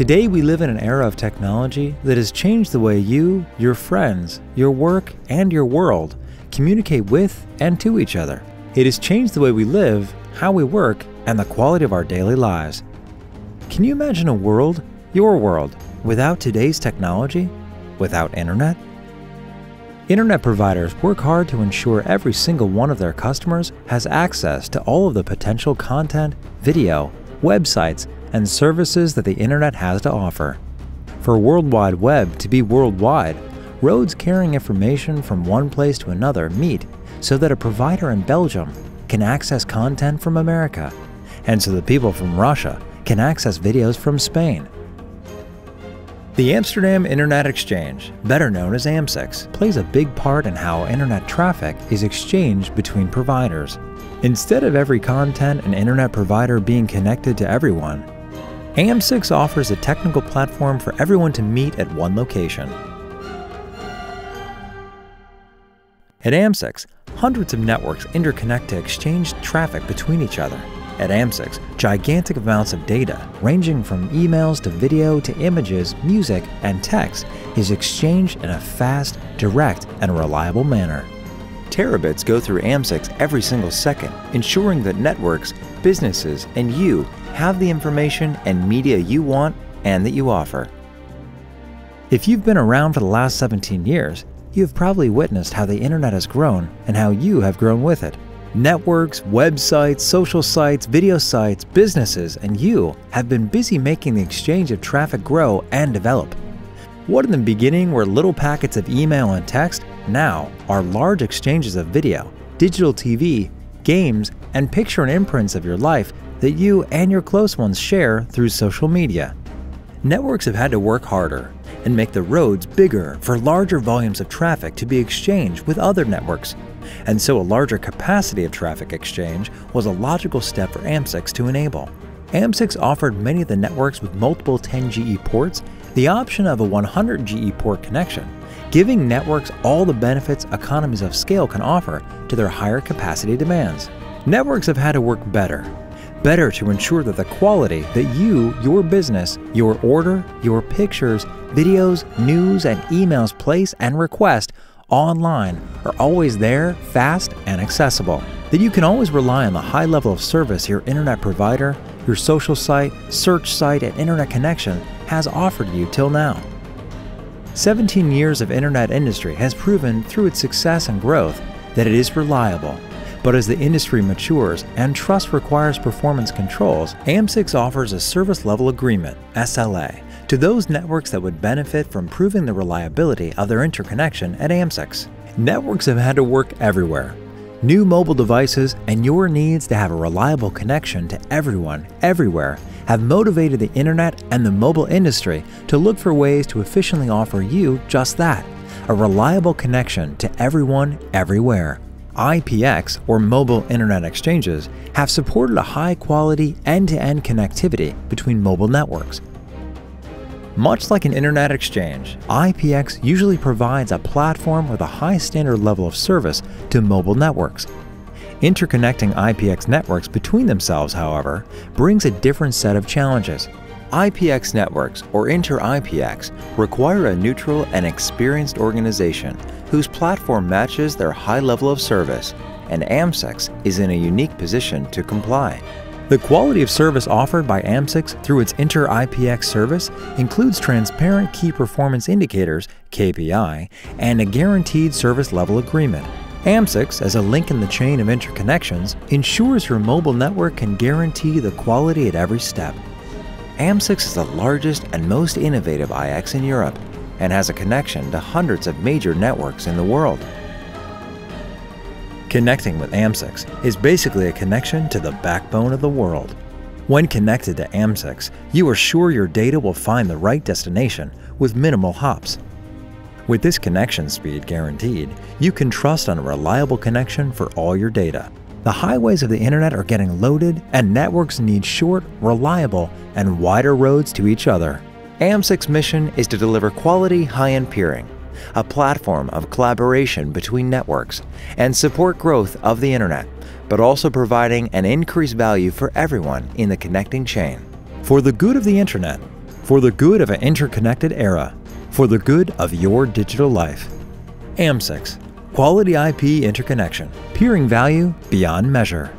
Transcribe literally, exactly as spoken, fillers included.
Today we live in an era of technology that has changed the way you, your friends, your work, and your world communicate with and to each other. It has changed the way we live, how we work, and the quality of our daily lives. Can you imagine a world, your world, without today's technology? Without internet? Internet providers work hard to ensure every single one of their customers has access to all of the potential content, video, websites, and services that the internet has to offer. For World Wide Web to be worldwide, roads carrying information from one place to another meet so that a provider in Belgium can access content from America, and so the people from Russia can access videos from Spain. The Amsterdam Internet Exchange, better known as A M S nine, plays a big part in how internet traffic is exchanged between providers. Instead of every content and internet provider being connected to everyone, A M S nine offers a technical platform for everyone to meet at one location. At A M S nine, hundreds of networks interconnect to exchange traffic between each other. At A M S nine, gigantic amounts of data, ranging from emails to video to images, music, and text, is exchanged in a fast, direct, and reliable manner. Terabits go through A M S nine every single second, ensuring that networks, businesses, and you have the information and media you want and that you offer. If you've been around for the last seventeen years, you have probably witnessed how the internet has grown and how you have grown with it. Networks, websites, social sites, video sites, businesses, and you have been busy making the exchange of traffic grow and develop. What in the beginning were little packets of email and text now are large exchanges of video, digital T V, games, and picture and imprints of your life that you and your close ones share through social media. Networks have had to work harder and make the roads bigger for larger volumes of traffic to be exchanged with other networks. And so a larger capacity of traffic exchange was a logical step for A M S nine to enable. A M S nine offered many of the networks with multiple ten G E ports the option of a one hundred G E port connection, giving networks all the benefits economies of scale can offer to their higher capacity demands. Networks have had to work better, better to ensure that the quality that you, your business, your order, your pictures, videos, news, and emails place and request online are always there, fast, and accessible. That you can always rely on the high level of service your internet provider, your social site, search site, and internet connection has offered you till now. seventeen years of internet industry has proven through its success and growth that it is reliable. But as the industry matures and trust requires performance controls, A M S nine offers a service level agreement, S L A, to those networks that would benefit from proving the reliability of their interconnection at A M S nine. Networks have had to work everywhere. New mobile devices and your needs to have a reliable connection to everyone, everywhere, have motivated the internet and the mobile industry to look for ways to efficiently offer you just that, a reliable connection to everyone, everywhere. I P X, or Mobile Internet Exchanges, have supported a high-quality end-to-end connectivity between mobile networks. Much like an internet exchange, I P X usually provides a platform with a high standard level of service to mobile networks. Interconnecting I P X networks between themselves, however, brings a different set of challenges. I P X networks, or Inter I P X, require a neutral and experienced organization whose platform matches their high level of service, and A M S nine is in a unique position to comply. The quality of service offered by A M S nine through its Inter I P X service includes transparent Key Performance Indicators, K P I, and a guaranteed service level agreement. A M S nine, as a link in the chain of interconnections, ensures your mobile network can guarantee the quality at every step. A M S nine is the largest and most innovative I X in Europe and has a connection to hundreds of major networks in the world. Connecting with A M S nine is basically a connection to the backbone of the world. When connected to A M S nine, you are sure your data will find the right destination with minimal hops. With this connection speed guaranteed, you can trust on a reliable connection for all your data. The highways of the internet are getting loaded, and networks need short, reliable, and wider roads to each other. A M S nine mission is to deliver quality high-end peering, a platform of collaboration between networks, and support growth of the internet, but also providing an increased value for everyone in the connecting chain. For the good of the internet, for the good of an interconnected era, for the good of your digital life. A M S nine, quality I P interconnection, peering value beyond measure.